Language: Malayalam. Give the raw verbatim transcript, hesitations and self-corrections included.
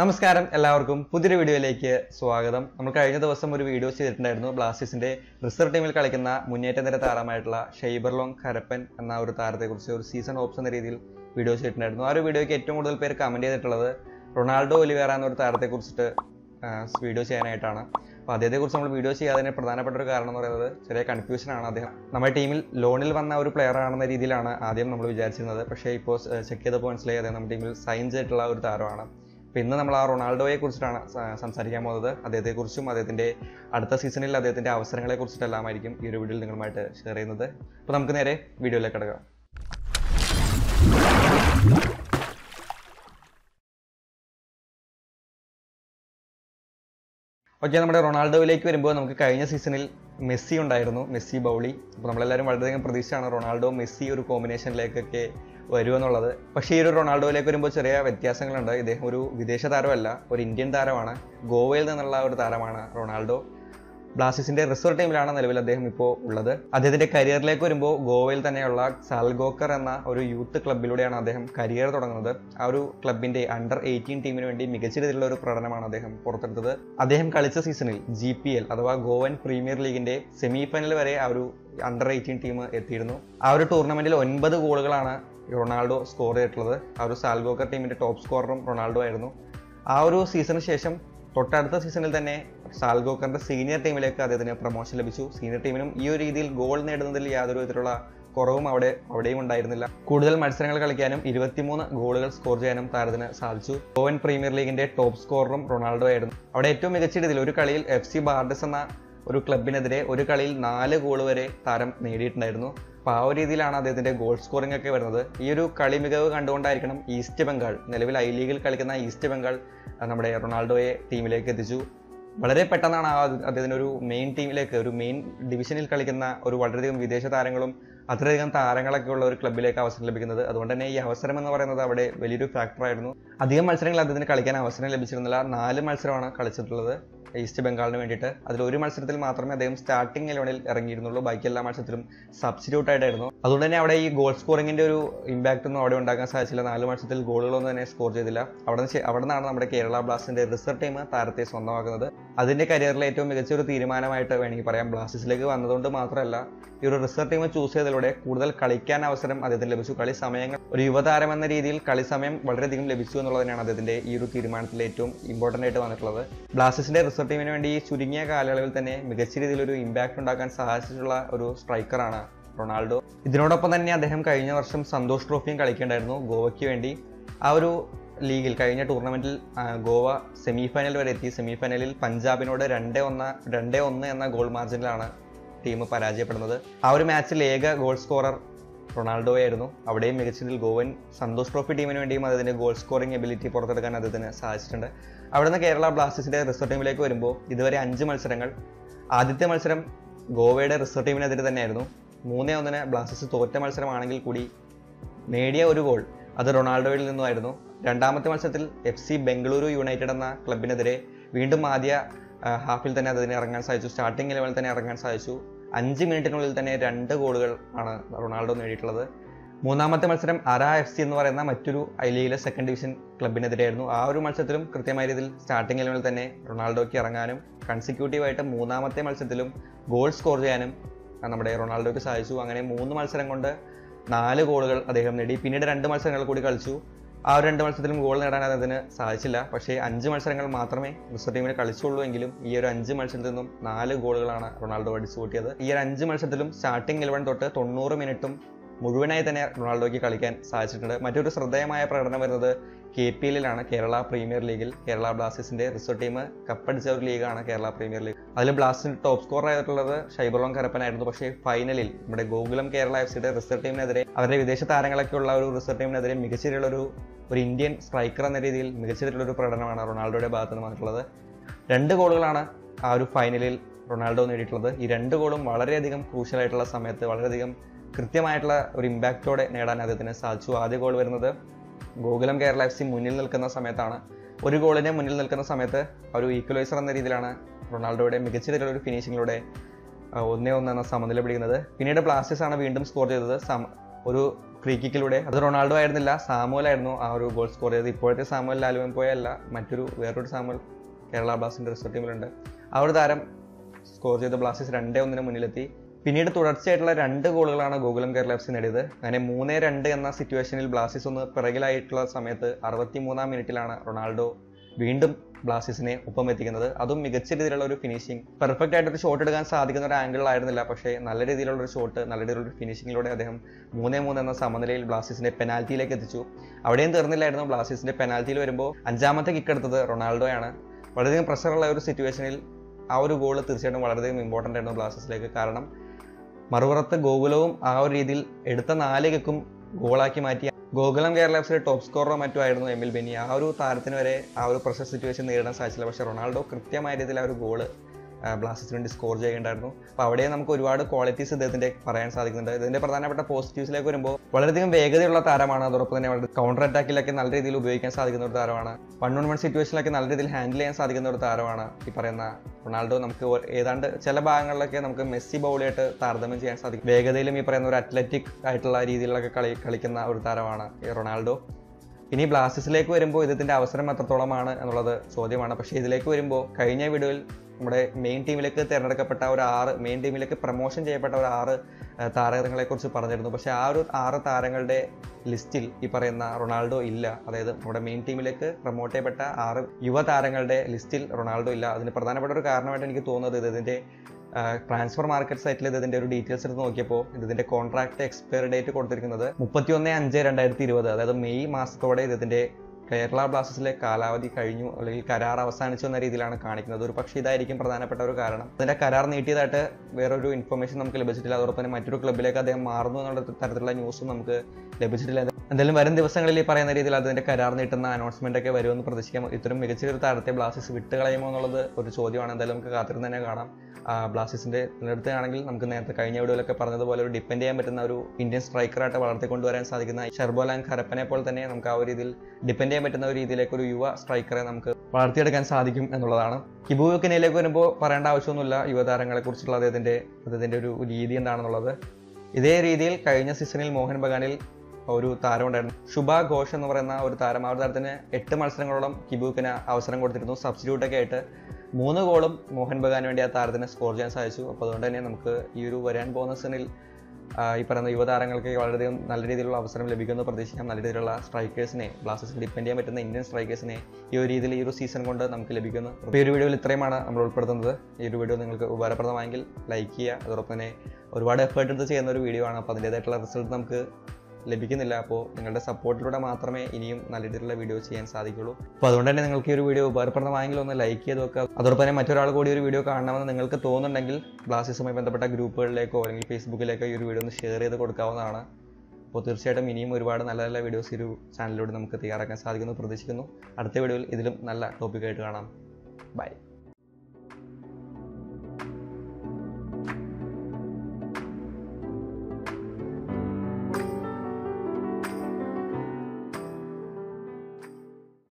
നമസ്കാരം എല്ലാവർക്കും പുതിയൊരു വീഡിയോയിലേക്ക് സ്വാഗതം. നമ്മൾ കഴിഞ്ഞ ദിവസം ഒരു വീഡിയോ ചെയ്തിട്ടുണ്ടായിരുന്നു. ബ്ലാസ്റ്റേഴ്സിന്റെ റിസർവ് ടീമിൽ കളിക്കുന്ന മുന്നേറ്റ നിര താരമായിട്ടുള്ള ഷൈബർലോങ് കരപ്പൻ എന്ന ഒരു താരത്തെക്കുറിച്ച് ഒരു സീസൺ ഓപ്ഷൻ എന്ന രീതിയിൽ വീഡിയോ ചെയ്തിട്ടുണ്ടായിരുന്നു. ആ ഒരു വീഡിയോയ്ക്ക് ഏറ്റവും കൂടുതൽ പേര് കമന്റ് ചെയ്തിട്ടുള്ളത് റൊണാൾഡോ ഒലിവേറ എന്നൊരു താരത്തെക്കുറിച്ചിട്ട് വീഡിയോ ചെയ്യാനായിട്ടാണ്. അപ്പോൾ അദ്ദേഹത്തെക്കുറിച്ച് നമ്മൾ വീഡിയോ ചെയ്യാതിന് പ്രധാനപ്പെട്ട ഒരു കാരണം എന്ന് പറയുന്നത് ചെറിയ കൺഫ്യൂഷനാണ്. അദ്ദേഹം നമ്മുടെ ടീമിൽ ലോണിൽ വന്ന ഒരു പ്ലെയർ ആണെന്ന രീതിയിലാണ് ആദ്യം നമ്മൾ വിചാരിച്ചിരുന്നത്. പക്ഷേ ഇപ്പോൾ ചെക്ക് ചെയ്ത പോയിന്റ്സിലേക്ക് അദ്ദേഹം നമ്മുടെ ടീമിൽ സൈൻ ചെയ്തിട്ടുള്ള ഒരു താരമാണ്. അപ്പോൾ ഇന്ന് നമ്മൾ ആ റൊണാൾഡോയെ കുറിച്ചിട്ടാണ് സംസാരിക്കാൻ പോകുന്നത്. അദ്ദേഹത്തെക്കുറിച്ചും അദ്ദേഹത്തിൻ്റെ അടുത്ത സീസണിൽ അദ്ദേഹത്തിൻ്റെ അവസരങ്ങളെ കുറിച്ചിട്ടെല്ലാമായിരിക്കും ഈ ഒരു വീഡിയോയിൽ നിങ്ങളുമായിട്ട് ഷെയർ ചെയ്യുന്നത്. അപ്പോൾ നമുക്ക് നേരെ വീഡിയോയിലേക്ക് കടക്കാം. ഓക്കെ, നമ്മുടെ റൊണാൾഡോയിലേക്ക് വരുമ്പോൾ നമുക്ക് കഴിഞ്ഞ സീസണിൽ മെസ്സി ഉണ്ടായിരുന്നു, മെസ്സി ബൗളി. അപ്പോൾ നമ്മളെല്ലാവരും വളരെയധികം പ്രതീക്ഷയാണ് റൊണാൾഡോ മെസ്സി ഒരു കോമ്പിനേഷനിലേക്കൊക്കെ വരുമെന്നുള്ളത്. പക്ഷേ ഈ ഒരു റൊണാൾഡോയിലേക്ക് വരുമ്പോൾ ചെറിയ വ്യത്യാസങ്ങളുണ്ട്. ഇദ്ദേഹം ഒരു വിദേശ താരമല്ല, ഒരു ഇന്ത്യൻ താരമാണ്. ഗോവയിൽ നിന്നുള്ള ഒരു താരമാണ് റൊണാൾഡോ. ബ്ലാസ്റ്റേഴ്സിന്റെ റിസർവ് ടീമിലാണ് നിലവിൽ അദ്ദേഹം ഇപ്പോൾ ഉള്ളത്. അദ്ദേഹത്തിന്റെ കരിയറിലേക്ക് വരുമ്പോൾ ഗോവയിൽ തന്നെയുള്ള സാൽഗോക്കർ എന്ന ഒരു യൂത്ത് ക്ലബ്ബിലൂടെയാണ് അദ്ദേഹം കരിയർ തുടങ്ങുന്നത്. ആ ഒരു ക്ലബിന്റെ അണ്ടർ എയ്റ്റീൻ ടീമിന് വേണ്ടി മികച്ച രീതിയിലുള്ള ഒരു പ്രകടനമാണ് അദ്ദേഹം പുറത്തെടുത്തത്. അദ്ദേഹം കളിച്ച സീസണിൽ ജി പി എൽ അഥവാ ഗോവൻ പ്രീമിയർ ലീഗിന്റെ സെമി ഫൈനൽ വരെ ആ ഒരു അണ്ടർ എയ്റ്റീൻ ടീം എത്തിയിരുന്നു. ആ ഒരു ടൂർണമെന്റിൽ ഒൻപത് ഗോളുകളാണ് റൊണാൾഡോ സ്കോർ ചെയ്തിട്ടുള്ളത്. ആ ഒരു സാൽഗോക്കർ ടീമിന്റെ ടോപ്പ് സ്കോററും റൊണാൾഡോ ആയിരുന്നു. ആ ഒരു സീസണിന് ശേഷം തൊട്ടടുത്ത സീസണിൽ തന്നെ സാൽഗോക്കറിന്റെ സീനിയർ ടീമിലേക്ക് അദ്ദേഹത്തിന് പ്രൊമോഷൻ ലഭിച്ചു. സീനിയർ ടീമിനും ഈ ഒരു രീതിയിൽ ഗോൾ നേടുന്നതിൽ യാതൊരു വിധത്തിലുള്ള കുറവും അവിടെ അവിടെയും ഉണ്ടായിരുന്നില്ല. കൂടുതൽ മത്സരങ്ങൾ കളിക്കാനും ഇരുപത്തിമൂന്ന് ഗോളുകൾ സ്കോർ ചെയ്യാനും താരത്തിന് സാധിച്ചു. ഗോവൻ പ്രീമിയർ ലീഗിന്റെ ടോപ്പ് സ്കോററും റൊണാൾഡോ ആയിരുന്നു. അവിടെ ഏറ്റവും മികച്ച രീതിയിൽ ഒരു കളിയിൽ എഫ് സി ബാർഡസ് എന്ന ഒരു ക്ലബിനെതിരെ ഒരു കളിയിൽ നാല് ഗോൾ വരെ താരം നേടിയിട്ടുണ്ടായിരുന്നു. അപ്പോൾ ആ ഒരു രീതിയിലാണ് അദ്ദേഹത്തിൻ്റെ ഗോൾ സ്കോറിംഗ് ഒക്കെ വരുന്നത്. ഈ ഒരു കളി മികവ് കണ്ടുകൊണ്ടായിരിക്കണം ഈസ്റ്റ് ബംഗാൾ, നിലവിൽ ഐ ലീഗിൽ കളിക്കുന്ന ഈസ്റ്റ് ബംഗാൾ നമ്മുടെ റൊണാൾഡോയെ ടീമിലേക്ക് എത്തിച്ചു. വളരെ പെട്ടെന്നാണ് ആ അദ്ദേഹത്തിനൊരു മെയിൻ ടീമിലേക്ക്, ഒരു മെയിൻ ഡിവിഷനിൽ കളിക്കുന്ന ഒരു വളരെയധികം വിദേശ താരങ്ങളും അത്രയധികം താരങ്ങളൊക്കെ ഉള്ള ഒരു ക്ലബ്ബിലേക്ക് അവസരം ലഭിക്കുന്നത്. അതുകൊണ്ട് തന്നെ ഈ അവസരം എന്ന് പറയുന്നത് അവിടെ വലിയൊരു ഫാക്ടറായിരുന്നു. അധികം മത്സരങ്ങൾ അദ്ദേഹത്തിന് കളിക്കാൻ അവസരം ലഭിച്ചിരുന്നില്ല. നാല് മത്സരമാണ് കളിച്ചിട്ടുള്ളത് ഈസ്റ്റ് ബംഗാളിന് വേണ്ടിയിട്ട്. അതിൽ ഒരു മത്സരത്തിൽ മാത്രമേ അദ്ദേഹം സ്റ്റാർട്ടിംഗ് ഇലവനിൽ ഇറങ്ങിയിരുന്നുള്ളൂ. ബാക്കി എല്ലാ മത്സരത്തിലും സബ്സ്റ്റിറ്റ്യൂട്ട് ആയിട്ടായിരുന്നു. അതുകൊണ്ട് തന്നെ അവിടെ ഈ ഗോൾ സ്കോറിങ്ങിന്റെ ഒരു ഇമ്പാക്റ്റ് ഒന്നും അവിടെ ഉണ്ടാക്കാൻ സാധിച്ചില്ല. നാല് മത്സരത്തിൽ ഗോളുകളൊന്നും തന്നെ സ്കോർ ചെയ്തില്ല. അവിടെ അവിടെ നിന്നാണ് നമ്മുടെ കേരള ബ്ലാസ്റ്റേഴ്സിന്റെ റിസർവ് ടീം താരത്തെ സ്വന്തമാക്കുന്നത്. അതിന്റെ കരിയറിലെ ഏറ്റവും മികച്ച ഒരു തീരുമാനമായിട്ട് വേണമെങ്കിൽ പറയാം. ബ്ലാസ്റ്റേഴ്സിലേക്ക് വന്നതുകൊണ്ട് മാത്രമല്ല, ഈ ഒരു റിസർവ് ടീം ചൂസ് ചെയ്തതിലൂടെ കൂടുതൽ കളിക്കാൻ അവസരം അദ്ദേഹത്തിന് ലഭിച്ചു. കളി സമയങ്ങൾ ഒരു യുവതാരം എന്ന രീതിയിൽ കളി സമയം വളരെയധികം ലഭിച്ചു എന്നുള്ളത് തന്നെയാണ് അദ്ദേഹത്തിന്റെ ഈ ഒരു തീരുമാനത്തിൽ ഏറ്റവും ഇമ്പോർട്ടൻ്റ് ആയിട്ട് വന്നിട്ടുള്ളത്. ബ്ലാസ്റ്റേഴ്സിന്റെ റിസർവ് ടീമിന് വേണ്ടി ഈ ചുരുങ്ങിയ കാലയളവിൽ തന്നെ മികച്ച രീതിയിലൊരു ഇമ്പാക്റ്റ് ഉണ്ടാക്കാൻ സാധിച്ചിട്ടുള്ള ഒരു സ്ട്രൈക്കറാണ് റൊണാൾഡോ. ഇതിനോടൊപ്പം തന്നെ അദ്ദേഹം കഴിഞ്ഞ വർഷം സന്തോഷ് ട്രോഫിയും കളിക്കേണ്ടായിരുന്നു ഗോവയ്ക്ക് വേണ്ടി. ആ ഒരു ലീഗിൽ കഴിഞ്ഞ ടൂർണമെന്റിൽ ഗോവ സെമി ഫൈനൽ വരെ എത്തി. സെമി ഫൈനലിൽ പഞ്ചാബിനോട് രണ്ടേ ഒന്ന് രണ്ടേ ഒന്ന് എന്ന ഗോൾ മാർജിനിലാണ് ടീം പരാജയപ്പെടുന്നത്. ആ ഒരു മാച്ചിൽ ഏക ഗോൾ സ്കോറർ റൊണാൾഡോയായിരുന്നു. അവിടെയും മികച്ചതിൽ ഗോവൻ സന്തോഷ് ട്രോഫി ടീമിന് വേണ്ടിയും അതിൻ്റെ ഗോൾ സ്കോറിംഗ് എബിലിറ്റി പുറത്തെടുക്കാൻ അദ്ദേഹത്തിന് സാധിച്ചിട്ടുണ്ട്. അവിടുന്ന് കേരള ബ്ലാസ്റ്റേഴ്സിന്റെ റിസർവ് ടീമിലേക്ക് വരുമ്പോൾ ഇതുവരെ അഞ്ച് മത്സരങ്ങൾ. ആദ്യത്തെ മത്സരം ഗോവയുടെ റിസർവ് ടീമിനെതിരെ തന്നെയായിരുന്നു. മൂന്നേ ഒന്നിന് ബ്ലാസ്റ്റേഴ്സ് തോറ്റ മത്സരമാണെങ്കിൽ കൂടി നേടിയ ഒരു ഗോൾ അത് റൊണാൾഡോയിൽ നിന്നുമായിരുന്നു. രണ്ടാമത്തെ മത്സരത്തിൽ എഫ് സി ബംഗളൂരു യുണൈറ്റഡ് എന്ന ക്ലബിനെതിരെ വീണ്ടും ആദ്യ ഹാഫിൽ തന്നെ അതിന് ഇറങ്ങാൻ സാധിച്ചു. സ്റ്റാർട്ടിംഗ് ലെവലിൽ തന്നെ ഇറങ്ങാൻ സാധിച്ചു. അഞ്ച് മിനിറ്റിനുള്ളിൽ തന്നെ രണ്ട് ഗോളുകൾ ആണ് റൊണാൾഡോ നേടിയിട്ടുള്ളത്. മൂന്നാമത്തെ മത്സരം അര എഫ് സി എന്ന് പറയുന്ന മറ്റൊരു ഐ ലീഗിലെ സെക്കൻഡ് ഡിവിഷൻ ക്ലബിനെതിരെയായിരുന്നു. ആ ഒരു മത്സരത്തിലും കൃത്യമായ രീതിയിൽ സ്റ്റാർട്ടിംഗ് ലെവലിൽ തന്നെ റൊണാൾഡോയ്ക്ക് ഇറങ്ങാനും കൺസിക്യൂട്ടീവായിട്ട് മൂന്നാമത്തെ മത്സരത്തിലും ഗോൾ സ്കോർ ചെയ്യാനും നമ്മുടെ റൊണാൾഡോയ്ക്ക് സാധിച്ചു. അങ്ങനെ മൂന്ന് മത്സരം കൊണ്ട് നാല് ഗോളുകൾ അദ്ദേഹം നേടി. പിന്നീട് രണ്ട് മത്സരങ്ങൾ കൂടി കളിച്ചു. ആ ഒരു രണ്ട് മത്സരത്തിലും ഗോൾ നേടാൻ അദ്ദേഹത്തിന് സാധിച്ചില്ല. പക്ഷേ അഞ്ച് മത്സരങ്ങൾ മാത്രമേ റിസർവ് ടീമിന് കളിച്ചുള്ളൂ എങ്കിലും ഈ ഒരു അഞ്ച് മത്സരത്തിൽ നിന്നും നാല് ഗോളുകളാണ് റൊണാൾഡോ അടിച്ചു കൂട്ടിയത്. ഈ ഒരു അഞ്ച് മത്സരത്തിലും സ്റ്റാർട്ടിംഗ് ഇലവൻ തൊട്ട് തൊണ്ണൂറ് മിനിറ്റും മുഴുവനായി തന്നെ റൊണാൾഡോയ്ക്ക് കളിക്കാൻ സാധിച്ചിട്ടുണ്ട്. മറ്റൊരു ശ്രദ്ധേയമായ പ്രകടനം വരുന്നത് കെ പി എല്ലിലാണ്, കേരള പ്രീമിയർ ലീഗിൽ. കേരള ബ്ലാസ്റ്റേഴ്സിന്റെ റിസർവ് ടീം കപ്പടിച്ച ഒരു ലീഗാണ് കേരള പ്രീമിയർ ലീഗ്. അതിൽ ബ്ലാസ്റ്റേഴ്സിന്റെ ടോപ്പ് സ്കോറർ ആയിട്ടുള്ളത് ഷൈബർലോങ് കരപ്പനായിരുന്നു. പക്ഷേ ഫൈനലിൽ നമ്മുടെ ഗോകുലം കേരള എഫ് സിയുടെ റിസർവ് ടീമിനെതിരെ, അവരുടെ വിദേശ താരങ്ങളൊക്കെ ഉള്ള ഒരു റിസർവ് ടീമിനെതിരെ മികച്ച രീതിയിലുള്ളൊരു ഒരു ഇന്ത്യൻ സ്ട്രൈക്കർ എന്ന രീതിയിൽ മികച്ച രീതിയിലുള്ളൊരു പ്രകടനമാണ് റൊണാൾഡോയുടെ ഭാഗത്ത് നിന്ന് വന്നിട്ടുള്ളത്. രണ്ട് ഗോളുകളാണ് ആ ഒരു ഫൈനലിൽ റൊണാൾഡോ നേടിയിട്ടുള്ളത്. ഈ രണ്ട് ഗോളും വളരെയധികം ക്രൂഷ്യലായിട്ടുള്ള സമയത്ത് വളരെയധികം കൃത്യമായിട്ടുള്ള ഒരു ഇമ്പാക്റ്റോടെ നേടാൻ അദ്ദേഹത്തിന് സാധിച്ചു. ആദ്യ ഗോൾ വരുന്നത് ഗോകുലം കേരള എഫ് സി മുന്നിൽ നിൽക്കുന്ന സമയത്താണ്. ഒരു ഗോളിന് മുന്നിൽ നിൽക്കുന്ന സമയത്ത് ഒരു ഈക്വലൈസർ എന്ന രീതിയിലാണ് റൊണാൾഡോയുടെ മികച്ച രീതിയിലുള്ള ഒരു ഫിനിഷിങ്ങിലൂടെ ഒന്നേ ഒന്ന് എന്ന സമനില പിടിക്കുന്നത്. പിന്നീട് ബ്ലാസ്റ്റേഴ്സാണ് വീണ്ടും സ്കോർ ചെയ്തത്. ഒരു ഫ്രീ കിക്കിലൂടെ. അത് റൊണാൾഡോ ആയിരുന്നില്ല, സാമുവലായിരുന്നു ആ ഒരു ഗോൾ സ്കോർ ചെയ്തത്. ഇപ്പോഴത്തെ സാമുവൽ ലാലുവെമ്പോയല്ല, മറ്റൊരു വേറൊരു സാമുവൽ കേരള ബ്ലാസ്റ്റേഴ്സിൻ്റെ റിസർവ് ടീമിലുണ്ട്. ആ ഒരു താരം സ്കോർ ചെയ്ത ബ്ലാസ്റ്റേഴ്സ് രണ്ടേ ഒന്നിന് മുന്നിലെത്തി. പിന്നീട് തുടർച്ചയായിട്ടുള്ള രണ്ട് ഗോളുകളാണ് ഗോകുലം കേരള എഫ് സി നേടിയത്. അങ്ങനെ മൂന്നേ രണ്ട് എന്ന സിറ്റുവേഷനിൽ ബ്ലാസ്റ്റേഴ്സ് ഒന്ന് പിറകിലായിട്ടുള്ള സമയത്ത് അറുപത്തി മൂന്നാം മിനിറ്റിലാണ് റൊണാൾഡോ വീണ്ടും ബ്ലാസ്റ്റേഴ്സിനെ ഒപ്പം എത്തിക്കുന്നത്. അതും മികച്ച രീതിയിലുള്ള ഒരു ഫിനിഷിംഗ്, പെർഫെക്റ്റ് ആയിട്ടൊരു ഷോട്ട് എടുക്കാൻ സാധിക്കുന്ന ഒരു ആംഗിളിലായിരുന്നില്ല, പക്ഷേ നല്ല രീതിയിലുള്ളൊരു ഷോട്ട്, നല്ല രീതിയിലുള്ള ഫിനിഷിങ്ങിലൂടെ അദ്ദേഹം മൂന്നേ മൂന്ന് എന്ന സമനിലയിൽ ബ്ലാസ്റ്റേഴ്സിനെ പെനാൽറ്റിയിലേക്ക് എത്തിച്ചു. അവിടെയും തീർന്നില്ലായിരുന്നു. ബ്ലാസ്റ്റേഴ്സിൻ്റെ പെനാൽറ്റിയിൽ വരുമ്പോൾ അഞ്ചാമത്തെ കിക്ക് എടുത്തത് റൊണാൾഡോയാണ്. വളരെയധികം പ്രഷറുള്ള ഒരു സിറ്റുവേഷനിൽ ആ ഒരു ഗോൾ തീർച്ചയായിട്ടും വളരെയധികം ഇമ്പോർട്ടൻ്റ് ആയിരുന്നു ബ്ലാസ്റ്റേഴ്സിലേക്ക്. കാരണം മറുപുറത്ത് ഗോകുലവും ആ ഒരു രീതിയിൽ എടുത്ത നാല് കിക്കും ഗോളാക്കി മാറ്റി. ഗോകുലം കേരള എഫ്സിയുടെ ടോപ്പ് സ്കോറോ മറ്റോ ആയിരുന്നു എമിൽ ബെന്നി. ആ ഒരു താരത്തിന് വരെ ആ ഒരു പ്രഷർ സിറ്റുവേഷൻ നേരിടാൻ സാധിച്ചില്ല. പക്ഷേ റൊണാൾഡോ കൃത്യമായ രീതിയിൽ ആ ഒരു ഗോൾ ബ്ലാസ്റ്റേഴ്സിന് വേണ്ടി സ്കോർ ചെയ്യേണ്ടായിരുന്നു. അപ്പോൾ അവിടെ നമുക്ക് ഒരുപാട് ക്വാളിറ്റീസ് ഇദ്ദേഹത്തിൻ്റെ പറയാൻ സാധിക്കുന്നുണ്ട്. ഇതിൻ്റെ പ്രധാനപ്പെട്ട പോസിറ്റീവ്സിലേക്ക് വരുമ്പോൾ വളരെയധികം വേഗതയുള്ള താരമാണ്. അതോടൊപ്പം തന്നെ വളരെ കൗണ്ടർ അറ്റാക്കിലൊക്കെ നല്ല രീതിയിൽ ഉപയോഗിക്കാൻ സാധിക്കുന്ന ഒരു താരമാണ്. വൺ ഓൺ വൺ സിറ്റുവേഷനിലൊക്കെ നല്ല രീതിയിൽ ഹാൻഡിൽ ചെയ്യാൻ സാധിക്കുന്ന ഒരു താരമാണ് ഈ പറയുന്ന റൊണാൾഡോ. നമുക്ക് ഏതാണ്ട് ചില ഭാഗങ്ങളിലൊക്കെ നമുക്ക് മെസ്സി ബൗളിയായിട്ട് താരതമ്യം ചെയ്യാൻ സാധിക്കും. വേഗതയിലും ഈ പറയുന്ന ഒരു അത്ലറ്റിക് ആയിട്ടുള്ള രീതിയിലൊക്കെ കളി കളിക്കുന്ന ഒരു താരമാണ് ഈ റൊണാൾഡോ. ഇനി ബ്ലാസ്റ്റേഴ്സിലേക്ക് വരുമ്പോൾ ഇതിൻ്റെ അവസരം എത്രത്തോളമാണ് എന്നുള്ളത് ചോദ്യമാണ്. പക്ഷേ ഇതിലേക്ക് വരുമ്പോൾ കഴിഞ്ഞ വീഡിയോയിൽ നമ്മുടെ മെയിൻ ടീമിലേക്ക് തിരഞ്ഞെടുക്കപ്പെട്ട ഒരു ആറ് മെയിൻ ടീമിലേക്ക് പ്രൊമോഷൻ ചെയ്യപ്പെട്ട ഒരു ആറ് താരങ്ങളെക്കുറിച്ച് പറഞ്ഞിരുന്നു. പക്ഷേ ആ ഒരു ആറ് താരങ്ങളുടെ ലിസ്റ്റിൽ ഈ പറയുന്ന റൊണാൾഡോ ഇല്ല. അതായത് നമ്മുടെ മെയിൻ ടീമിലേക്ക് പ്രൊമോട്ട് ചെയ്യപ്പെട്ട ആറ് യുവ താരങ്ങളുടെ ലിസ്റ്റിൽ റൊണാൾഡോ ഇല്ല. അതിന് പ്രധാനപ്പെട്ട ഒരു കാരണമായിട്ട് എനിക്ക് തോന്നുന്നത് ഇതിൻ്റെ ട്രാൻസ്ഫർ മാർക്കറ്റ് സൈറ്റിൽ ഇതിൻ്റെ ഒരു ഡീറ്റെയിൽസ് എടുത്ത് നോക്കിയപ്പോൾ ഇതിൻ്റെ കോൺട്രാക്ട് എക്സ്പയറി ഡേറ്റ് കൊടുത്തിരിക്കുന്നത് മുപ്പത്തി ഒന്ന് അഞ്ച് രണ്ടായിരത്തി ഇരുപത് അതായത് മെയ് മാസത്തോടെ ഇതിൻ്റെ കേരള ബ്ലാസ്റ്റേഴ്സിലെ കാലാവധി കഴിഞ്ഞു അല്ലെങ്കിൽ കരാർ അവസാനിച്ചു എന്ന രീതിയിലാണ് കാണിക്കുന്നത്. ഒരു പക്ഷേ ഇതായിരിക്കും പ്രധാനപ്പെട്ട ഒരു കാരണം. അതിൻ്റെ കരാർ നീട്ടിയതായിട്ട് വേറൊരു ഇൻഫർമേഷൻ നമുക്ക് ലഭിച്ചിട്ടില്ല. അതോടൊപ്പം തന്നെ മറ്റൊരു ക്ലബിലേക്ക് അദ്ദേഹം മാറുന്നു എന്നുള്ള തരത്തിലുള്ള ന്യൂസും നമുക്ക് ലഭിച്ചിട്ടില്ല. എന്തായാലും വരും ദിവസങ്ങളിൽ ഈ പറയുന്ന രീതിയിൽ അതിൻ്റെ കരാർ നീട്ടുന്ന അനൗൺസ്മെൻ്റ് ഒക്കെ വരുമെന്ന് പ്രതീക്ഷിക്കാം. ഇത്തരം മികച്ചൊരു താരത്തെ ബ്ലാസ്റ്റേഴ്സ് വിട്ടുകളയുമോ എന്നുള്ളത് ഒരു ചോദ്യമാണ്. എന്തായാലും നമുക്ക് കാത്തിരുന്ന് തന്നെ കാണാം. ബ്ലാസ്റ്റേഴ്സിൻ്റെ അടുത്താണെങ്കിൽ നമുക്ക് നേരത്തെ കഴിഞ്ഞ വീഡിയോയിലൊക്കെ പറഞ്ഞതുപോലെ ഒരു ഡിപ്പെൻഡ് ചെയ്യാൻ പറ്റുന്ന ഒരു ഇന്ത്യൻ സ്ട്രൈക്കറായിട്ട് വളർത്തിക്കൊണ്ടുവരാൻ സാധിക്കുന്ന ഷർബോലാൻ ഖരപ്പനെ പോലെ തന്നെ നമുക്ക് ആ ഒരു രീതിയിൽ ഡിപ്പെൻഡ് ചെയ്യാൻ പറ്റുന്ന ഒരു രീതിയിലേക്ക് ഒരു യുവ സ്ട്രൈക്കറെ നമുക്ക് വളർത്തിയെടുക്കാൻ സാധിക്കും എന്നുള്ളതാണ്. കിബൂക്കിനയിലേക്ക് വരുമ്പോൾ പറയേണ്ട ആവശ്യമൊന്നുമില്ല യുവതാരങ്ങളെക്കുറിച്ചുള്ള അദ്ദേഹത്തിൻ്റെ അദ്ദേഹത്തിൻ്റെ ഒരു രീതി എന്താണെന്നുള്ളത്. ഇതേ രീതിയിൽ കഴിഞ്ഞ സീസണിൽ മോഹൻ ബഗാനിൽ ഒരു താരം ഉണ്ടായിരുന്നു, ശുഭ ഘോഷ് എന്ന് പറയുന്ന ഒരു താരം. ആ ഒരു താരത്തിന് എട്ട് മത്സരങ്ങളോളം കിബൂക്കിന് അവസരം കൊടുത്തിരുന്നു സബ്സ്റ്റിറ്റ്യൂട്ടൊക്കെ ആയിട്ട്. മൂന്ന് ഗോളും മോഹൻ ബഗാന് വേണ്ടി ആ താരത്തിന് സ്കോർ ചെയ്യാൻ സാധിച്ചു. അപ്പോൾ അതുകൊണ്ട് തന്നെ നമുക്ക് ഈ ഒരു വരാൻ പോകുന്ന സീസണിൽ ഈ പറയുന്ന യുവതാരങ്ങൾക്ക് വളരെയധികം നല്ല രീതിയിലുള്ള അവസരം ലഭിക്കുമെന്ന് പ്രതീക്ഷിക്കാം. നല്ല രീതിയിലുള്ള സ്ട്രൈക്കേഴ്സിനെ ബ്ലാസ്റ്റേഴ്സിൽ ഡിപ്പെൻഡ് ചെയ്യാൻ പറ്റുന്ന ഇന്ത്യൻ സ്ട്രൈക്കേഴ്സിനെ ഈ ഒരു രീതിയിൽ ഈ ഒരു സീസൺ കൊണ്ട് നമുക്ക് ലഭിക്കുന്നു. അപ്പോൾ ഈ ഒരു വീഡിയോയിൽ ഇത്രയുമാണ് നമ്മൾ ഉൾപ്പെടുത്തുന്നത്. ഈ ഒരു വീഡിയോ നിങ്ങൾക്ക് ഉപകാരപ്രദമായെങ്കിൽ ലൈക്ക് ചെയ്യുക. അതോടൊപ്പം തന്നെ ഒരുപാട് എഫേർട്ട് എടുത്ത് ചെയ്യുന്ന ഒരു വീഡിയോ ആണ്. അപ്പോൾ അതിൻ്റേതായിട്ടുള്ള റിസൾട്ട് നമുക്ക് ലഭിക്കുന്നില്ല. അപ്പോൾ നിങ്ങളുടെ സപ്പോർട്ടിലൂടെ മാത്രമേ ഇനിയും നല്ല രീതിയിലുള്ള വീഡിയോ ചെയ്യാൻ സാധിക്കുള്ളൂ. അപ്പോൾ അതുകൊണ്ട് തന്നെ നിങ്ങൾക്ക് ഈ ഒരു വീഡിയോ ഉപകാരപ്രദമായെങ്കിൽ ഒന്ന് ലൈക്ക് ചെയ്ത് വെക്കുക. അതോടൊപ്പം തന്നെ മറ്റൊരാൾ കൂടി ഒരു വീഡിയോ കാണണമെന്ന് നിങ്ങൾക്ക് തോന്നുന്നുണ്ടെങ്കിൽ ബ്ലാസ്റ്റേഴ്സുമായി ബന്ധപ്പെട്ട ഗ്രൂപ്പുകളിലേക്കോ അല്ലെങ്കിൽ ഫേസ്ബുക്കിലേക്കോ ഈ ഒരു വീഡിയോ ഒന്ന് ഷെയർ ചെയ്ത് കൊടുക്കാവുന്നതാണ്. അപ്പോൾ തീർച്ചയായിട്ടും ഇനിയും ഒരുപാട് നല്ല നല്ല വീഡിയോസ് ഈ ഒരു ചാനലിലൂടെ നമുക്ക് തയ്യാറാക്കാൻ സാധിക്കുമെന്ന് പ്രതീക്ഷിക്കുന്നു. അടുത്ത വീഡിയോയിൽ ഇതിലും നല്ല ടോപ്പിക്കായിട്ട് കാണാം. ബൈ.